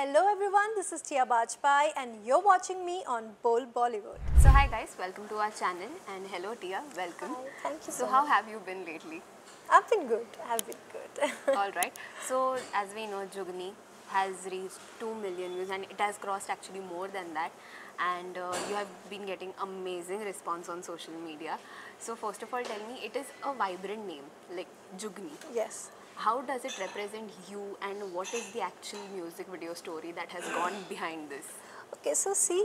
Hello everyone, this is Tia Bajpai and you're watching me on Bol Bollywood. So hi guys, welcome to our channel and hello Tia, welcome. Hi, thank you so much. How have you been lately? I've been good, Alright, so as we know Jugni has reached 2 million views and it has crossed actually more than that. And you have been getting amazing response on social media. So first of all, tell me, it is a vibrant name, like Jugni. Yes. How does it represent you and what is the actual music video story that has gone behind this? Okay, so see,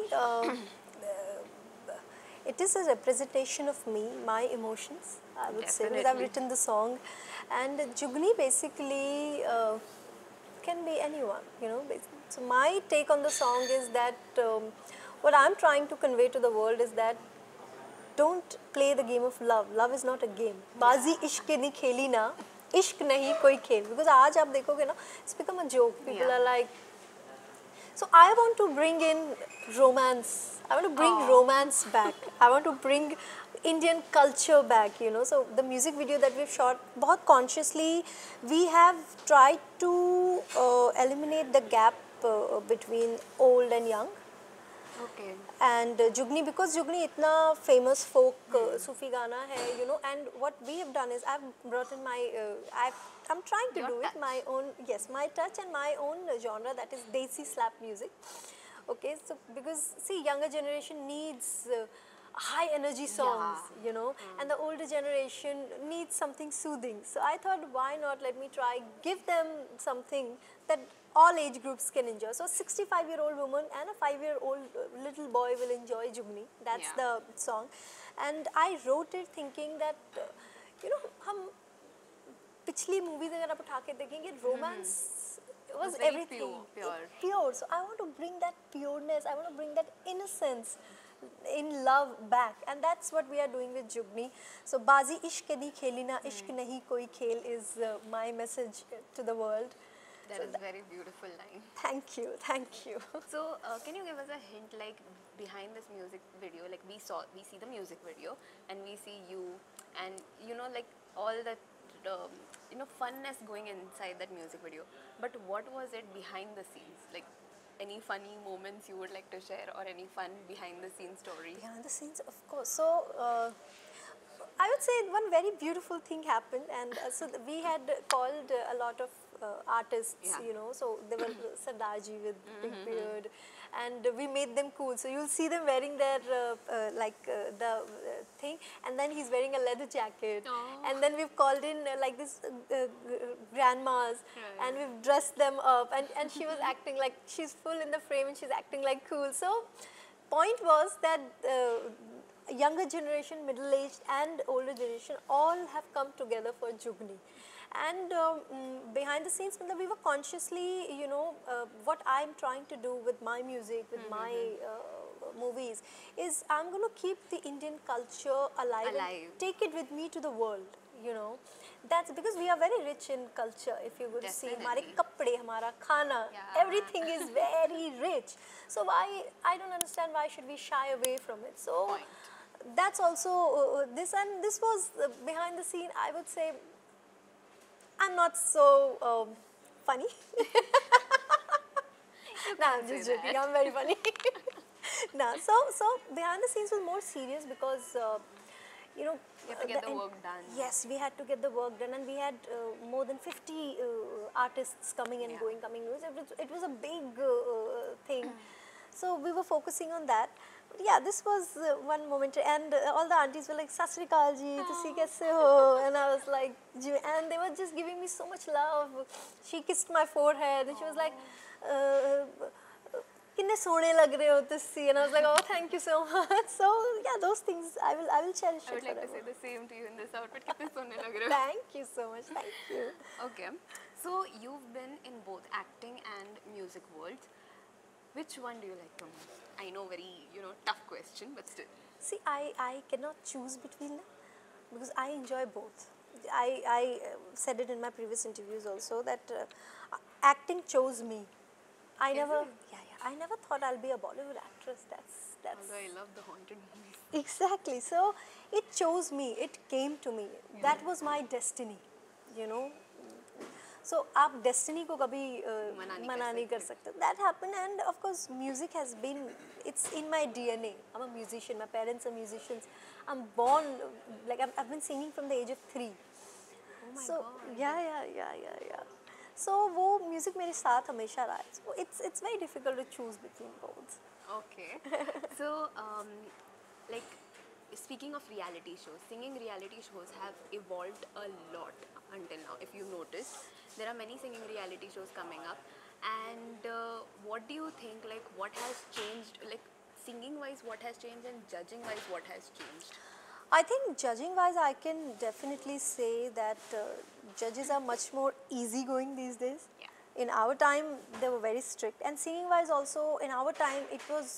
it is a representation of me, my emotions, I would say, because I've written the song. And Jugni basically can be anyone, you know. So my take on the song is that what I'm trying to convey to the world is that don't play the game of love. Love is not a game. Bazi ishq nahi kheli na, ishq nahi koi khel. Because aaj aap dekhoge na, it's become a joke. People are like, so I want to bring in romance. I want to bring romance back. I want to bring Indian culture back, you know. So the music video that we've shot, bahut consciously, we have tried to eliminate the gap between old and young. Okay. And Jugni, because Jugni itna famous folk Sufi Gana hai, you know, and what we have done is I've brought in my, I'm trying to do it my own, yes, my touch and my own genre, that is Desi slap music. Okay, so because see, younger generation needs high energy songs, you know, and the older generation needs something soothing. So I thought, why not let me try, give them something that all age groups can enjoy. So a 65-year-old woman and a 5-year-old little boy will enjoy Jugni. That's the song. And I wrote it thinking that, you know, hum pichli movies agar aap utha ke dekhenge, romance was everything. Pure. So I want to bring that pureness, I want to bring that innocence in love back, and that's what we are doing with Jugni. So Bazi Ishq Nahi Kheli Na, Ishq Nahi Koi Khel is my message to the world. That is very beautiful line. Thank you, thank you. So can you give us a hint, like behind this music video, like we see the music video and we see you and you know, like all that you know, funness going inside that music video, but what was it behind the scenes, like any funny moments you would like to share or any fun behind the scenes story? Behind the scenes, of course. So I would say one very beautiful thing happened, and so we had called a lot of artists, you know, so they were Sardaji with big beard, and we made them cool. So you'll see them wearing their the thing, and then he's wearing a leather jacket, and then we've called in like this grandmas, and we've dressed them up, and she was acting like she's full in the frame and she's acting like cool. So point was that younger generation, middle-aged and older generation all have come together for Jugni. And behind the scenes, we were consciously, you know, what I'm trying to do with my music, with my movies, is I'm going to keep the Indian culture alive. And take it with me to the world, you know. That's because we are very rich in culture. If you would see, our kapde, our khana, everything is very rich. So why, I don't understand why should we shy away from it. So that's also this, and this was behind the scene, I would say. I'm not so funny. No, I'm just joking. I'm very funny. So behind the scenes was more serious because, you know, you have to get the work done. Yes, we had to get the work done, and we had more than 50 artists coming and going, coming. It was a big thing. So we were focusing on that. Yeah, this was one moment, and all the aunties were like, Sasri Kaal ji, tusi kaise ho? And I was like, and they were just giving me so much love. She kissed my forehead and she was like, kinne sone lag rahe ho tusi, and I was like, oh, thank you so much. So yeah, those things I will cherish. I would like to say the same to you in this outfit. Kitne sone lag rahe ho. Thank you so much. Thank you. Okay, so you've been in both acting and music worlds. Which one do you like the most? I know, very, you know, tough question, but still. See, I cannot choose between them because I enjoy both. I said it in my previous interviews also that acting chose me. I I never thought I'll be a Bollywood actress. That's. Although I love the haunted movies. Exactly. So it chose me. It came to me. That was my destiny. You know. So आप destiny को कभी मना नहीं कर सकते. That happened, and of course music has been, it's in my DNA. I'm a musician. My parents are musicians. I'm born like I've been singing from the age of 3. Oh my God. Yeah. So वो music मेरे साथ हमेशा रहा है. So it's very difficult to choose between both. Okay. So like, speaking of reality shows, singing reality shows have evolved a lot until now. If you noticed, there are many singing reality shows coming up. And what do you think, like, what has changed, like, singing wise what has changed and judging wise what has changed? I think judging wise I can definitely say that judges are much more easygoing these days. Yeah. In our time they were very strict, and singing wise also in our time it was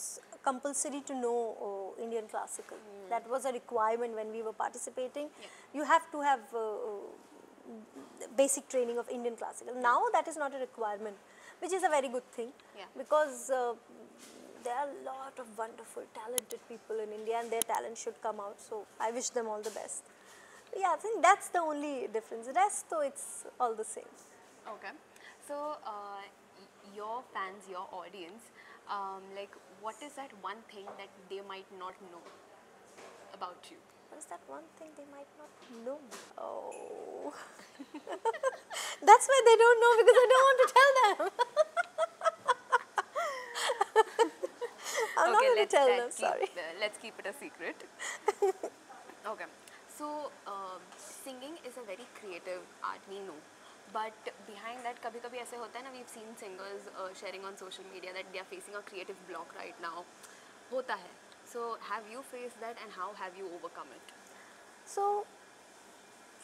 compulsory to know Indian classical. Mm. That was a requirement when we were participating. Yeah. You have to have basic training of Indian classical. Now that is not a requirement, which is a very good thing. Yeah. Because there are a lot of wonderful, talented people in India, and their talent should come out. So I wish them all the best. But yeah, I think that's the only difference. The rest, though, it's all the same. Okay. So your fans, your audience, like, what is that one thing that they might not know about you? What is that one thing they might not know? Oh, that's why they don't know, because I don't want to tell them. I'm not going to tell them, sorry. Let's keep it a secret. Okay, so singing is a very creative art, we know. But behind that, कभी-कभी ऐसे होता है ना, we've seen singers sharing on social media that they are facing a creative block right now. होता है. So have you faced that, and how have you overcome it? So,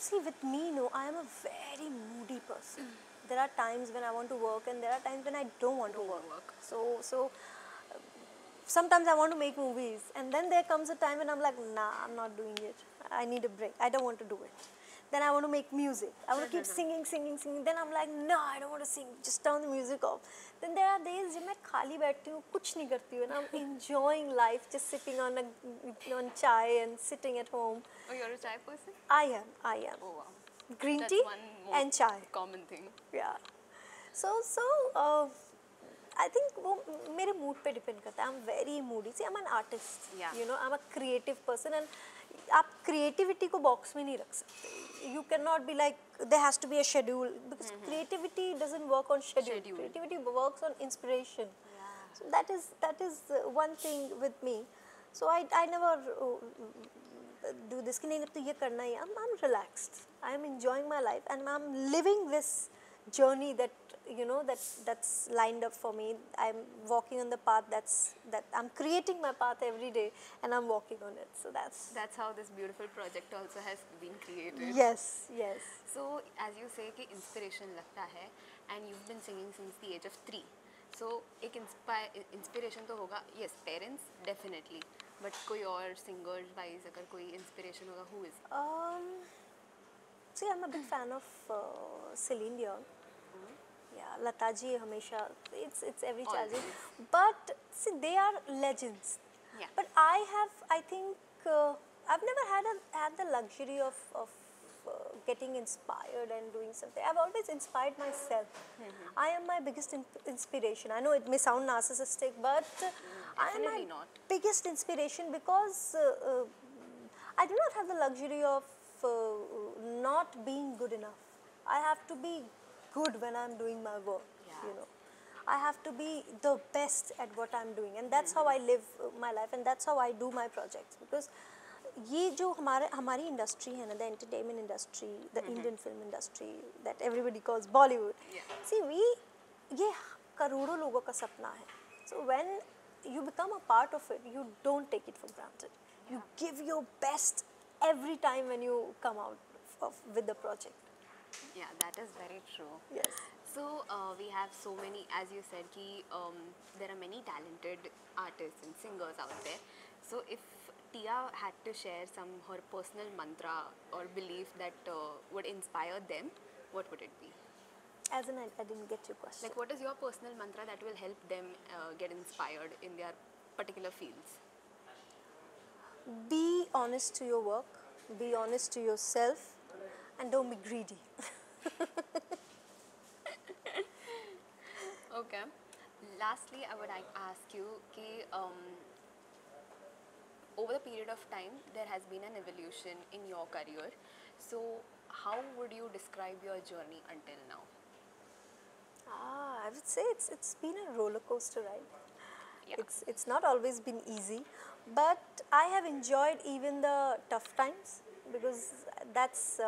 see, with me, no, I am a very moody person. There are times when I want to work, and there are times when I don't want to work. So sometimes I want to make movies, and then there comes a time when I'm like, nah, I'm not doing it. I need a break. I don't want to do it. Then I want to make music. I want to keep singing. Then I'm like, no, I don't want to sing. Just turn the music off. Then there are days when I khali baithti hu, kuch nahi karti hu, and I'm enjoying life, just sipping on chai and sitting at home. Oh, you're a chai person? I am. Oh wow. Green tea and chai. Common thing. Yeah. So I think वो मेरे mood पे depend करता है. I'm very moody. See, I'm an artist. Yeah. You know, I'm a creative person, and आप creativity को box में नहीं रख सकते. You cannot be like there has to be a schedule, because creativity doesn't work on schedule. Creativity works on inspiration. Yeah. So that is one thing with me. So I never do this कि नहीं तो ये करना ही. I'm relaxed. I'm enjoying my life, and I'm living this journey that, you know, that's lined up for me. I'm walking on the path that I'm creating my path every day, and I'm walking on it. So that's how this beautiful project also has been created. Yes. So as you say कि inspiration लगता है, and you've been singing since the age of 3. So एक inspiration तो होगा, yes, parents definitely, but कोई और singers wise अगर कोई inspiration होगा, who is? See, I'm a big fan of Celine Dion. Yeah, Lataji, Hamesha, it's every challenge. But see, they are legends. Yeah. But I've never had the luxury of getting inspired and doing something. I've always inspired myself. I am my biggest inspiration. I know it may sound narcissistic, but I am my biggest inspiration, because I do not have the luxury of not being good enough. I have to be good when I'm doing my work. Yeah. You know, I have to be the best at what I'm doing, and that's how I live my life, and that's how I do my projects. Because ये जो हमारी industry है ना, the entertainment industry, the Indian film industry that everybody calls Bollywood. Yeah. See, ये करोड़ों लोगों का सपना है. So when you become a part of it, you don't take it for granted. Yeah. You give your best every time when you come out with the project. Yeah, that is very true. Yes. So we have so many, as you said, ki there are many talented artists and singers out there. So if Tia had to share her personal mantra or belief that would inspire them, what would it be? As in, I didn't get your question. Like, what is your personal mantra that will help them get inspired in their particular fields? Be honest to your work, be honest to yourself, and don't be greedy. Okay. Lastly, I would like to ask you ki, over the period of time, there has been an evolution in your career. So, how would you describe your journey until now? I would say it's been a roller coaster ride. Yeah. It's not always been easy, but I have enjoyed even the tough times because that's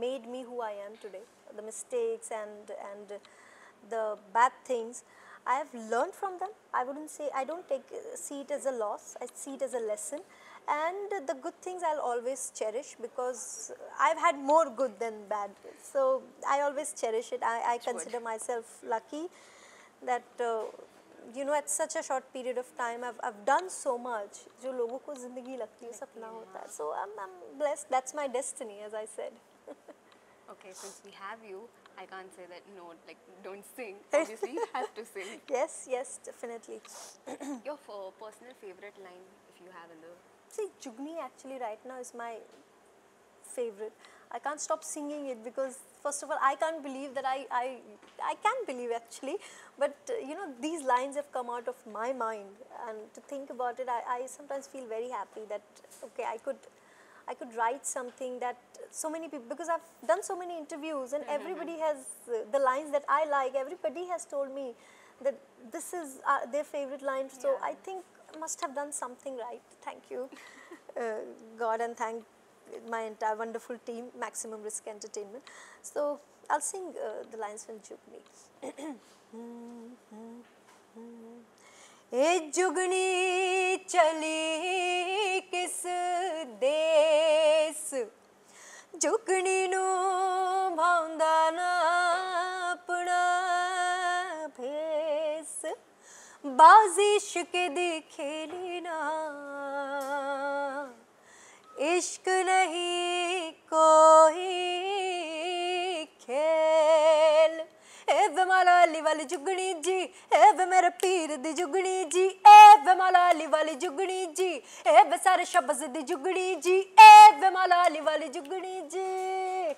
made me who I am today. The mistakes and the bad things, I have learned from them. I wouldn't say, I don't see it as a loss, I see it as a lesson. And the good things I'll always cherish because I've had more good than bad. So I always cherish it. I consider myself lucky that, you know, at such a short period of time, I've done so much. So I'm blessed. That's my destiny, as I said. Okay, since we have you, I can't say that no, like don't sing. Obviously, you have to sing. Yes, yes, definitely. Your personal favorite line, if you have a look. See, Jugni actually right now is my favorite. I can't stop singing it because first of all, I can't believe that I can believe actually. But you know, these lines have come out of my mind, and to think about it, I sometimes feel very happy that okay, I could write something that so many people, because I've done so many interviews and everybody has the lines that I like, everybody has told me that this is their favorite line. So I think I must have done something right. Thank you, God, and thank my entire wonderful team, Maximum Risk Entertainment. So I'll sing the lines from Jugni. ए जुगनी चली किस देश जुगनी नू भांदा ना अपना भेस बाजिश के दिखेली ना इश्क नहीं कोई खेल एव मलाली वाली जुगनी जी एव मेरे पीर दी जुगनी जी एव मलाली वाली जुगनी जी एव सारे शब्द दी जुगनी जी एव मलाली वाली जुगनी जी.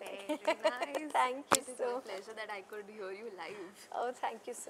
Very nice. Thank you so much. It was a pleasure that I could hear you live. Oh, thank you so